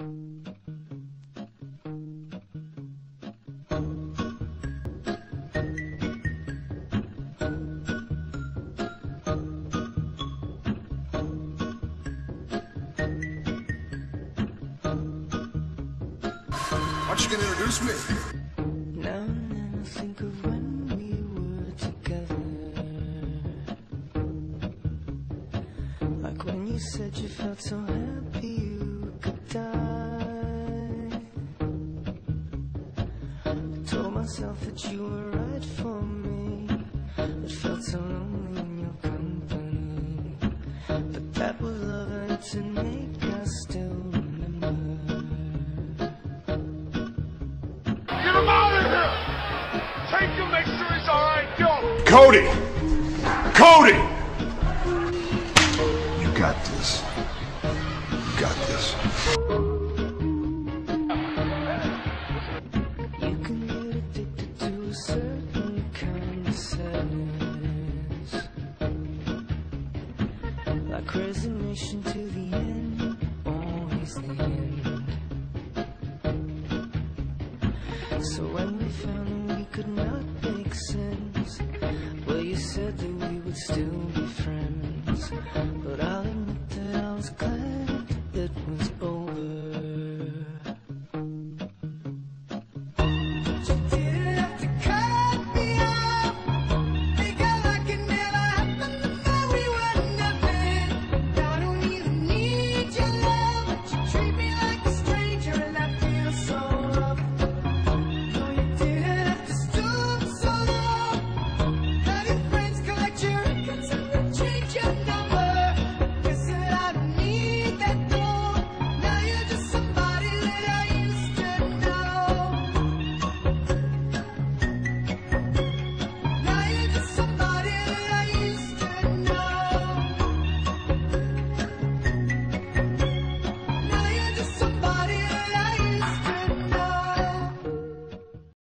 Aren't you gonna introduce me? Now and then I think of when we were together, like when you said you felt so happy you could die. I told myself that you were right for me, it felt so lonely in your company, but that was love and to make us still remember. Cody! Cody! You got this. You got this. You can get addicted to a certain kind of sadness, like resignation to the end, always the end. So when we found